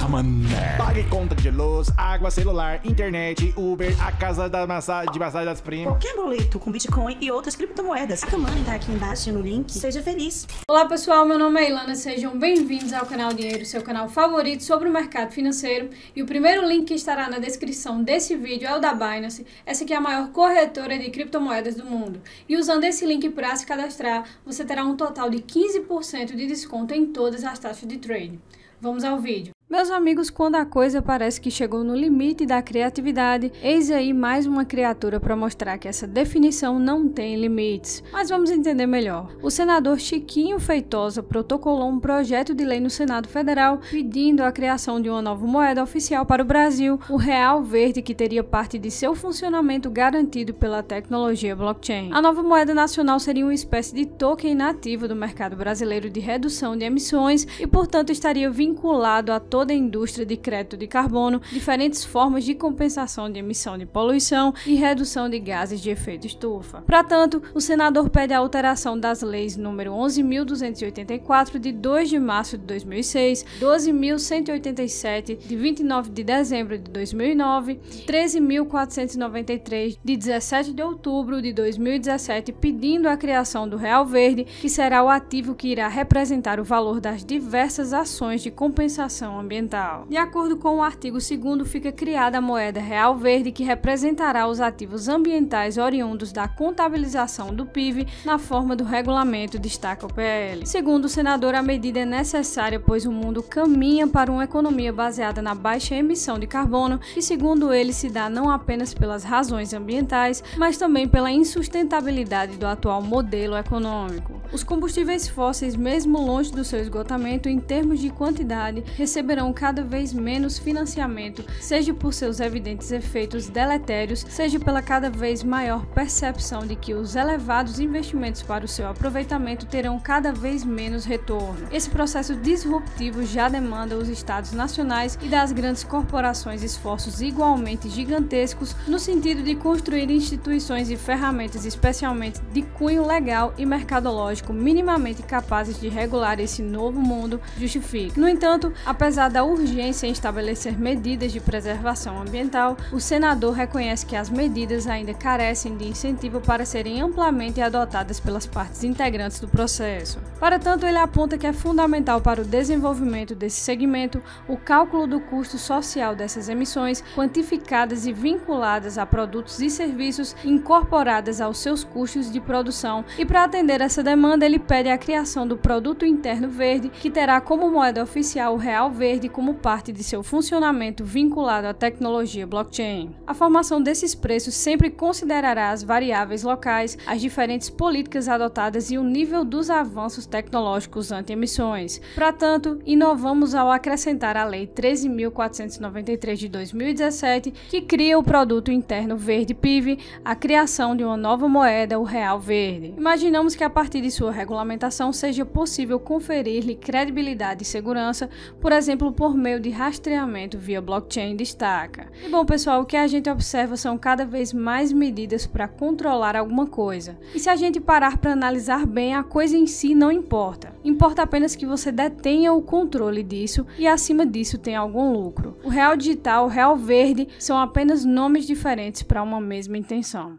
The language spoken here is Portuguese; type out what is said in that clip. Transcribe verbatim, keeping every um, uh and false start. Come on, man. Pague conta de luz, água, celular, internet, Uber, a casa da massagem, de massagem das primas. Qualquer boleto com Bitcoin e outras criptomoedas. A camada tá aqui embaixo no link. Seja feliz. Olá, pessoal. Meu nome é Ilana. Sejam bem-vindos ao canal Dinheiro, seu canal favorito sobre o mercado financeiro. E o primeiro link que estará na descrição desse vídeo é o da Binance. Essa aqui é a maior corretora de criptomoedas do mundo. E usando esse link para se cadastrar, você terá um total de quinze por cento de desconto em todas as taxas de trade. Vamos ao vídeo. Meus amigos, quando a coisa parece que chegou no limite da criatividade, eis aí mais uma criatura para mostrar que essa definição não tem limites. Mas vamos entender melhor. O senador Chiquinho Feitosa protocolou um projeto de lei no Senado Federal pedindo a criação de uma nova moeda oficial para o Brasil, o Real Verde, que teria parte de seu funcionamento garantido pela tecnologia blockchain. A nova moeda nacional seria uma espécie de token nativo do mercado brasileiro de redução de emissões e, portanto, estaria vinculado a toda toda a indústria de crédito de carbono, diferentes formas de compensação de emissão de poluição e redução de gases de efeito estufa. Para tanto, o senador pede a alteração das leis número onze mil duzentos e oitenta e quatro de dois de março de dois mil e seis, doze mil cento e oitenta e sete de vinte e nove de dezembro de dois mil e nove, treze mil quatrocentos e noventa e três de dezessete de outubro de dois mil e dezessete, pedindo a criação do Real Verde, que será o ativo que irá representar o valor das diversas ações de compensação ambiental. ambiental. De acordo com o artigo segundo, fica criada a moeda Real Verde, que representará os ativos ambientais oriundos da contabilização do P I V na forma do regulamento, destaca o P L. Segundo o senador, a medida é necessária, pois o mundo caminha para uma economia baseada na baixa emissão de carbono, que segundo ele se dá não apenas pelas razões ambientais, mas também pela insustentabilidade do atual modelo econômico. Os combustíveis fósseis, mesmo longe do seu esgotamento em termos de quantidade, receberão cada vez menos financiamento, seja por seus evidentes efeitos deletérios, seja pela cada vez maior percepção de que os elevados investimentos para o seu aproveitamento terão cada vez menos retorno. Esse processo disruptivo já demanda os estados nacionais e das grandes corporações esforços igualmente gigantescos no sentido de construir instituições e ferramentas, especialmente de cunho legal e mercadológico, minimamente capazes de regular esse novo mundo, justifica. No entanto, apesar da urgência em estabelecer medidas de preservação ambiental, o senador reconhece que as medidas ainda carecem de incentivo para serem amplamente adotadas pelas partes integrantes do processo. Para tanto, ele aponta que é fundamental para o desenvolvimento desse segmento o cálculo do custo social dessas emissões, quantificadas e vinculadas a produtos e serviços incorporadas aos seus custos de produção, e para atender essa demanda, ele pede a criação do Produto Interno Verde, que terá como moeda oficial o Real Verde como parte de seu funcionamento vinculado à tecnologia blockchain. A formação desses preços sempre considerará as variáveis locais, as diferentes políticas adotadas e o nível dos avanços tecnológicos anti-emissões. Para tanto, inovamos ao acrescentar a Lei treze mil quatrocentos e noventa e três de dois mil e dezessete, que cria o Produto Interno Verde P I V, a criação de uma nova moeda, o Real Verde. Imaginamos que a partir de sua regulamentação seja possível conferir-lhe credibilidade e segurança, por exemplo, por meio de rastreamento via blockchain, destaca. E bom, pessoal, o que a gente observa são cada vez mais medidas para controlar alguma coisa. E se a gente parar para analisar bem, a coisa em si não importa. Importa apenas que você detenha o controle disso e acima disso tenha algum lucro. O Real Digital, o Real Verde são apenas nomes diferentes para uma mesma intenção.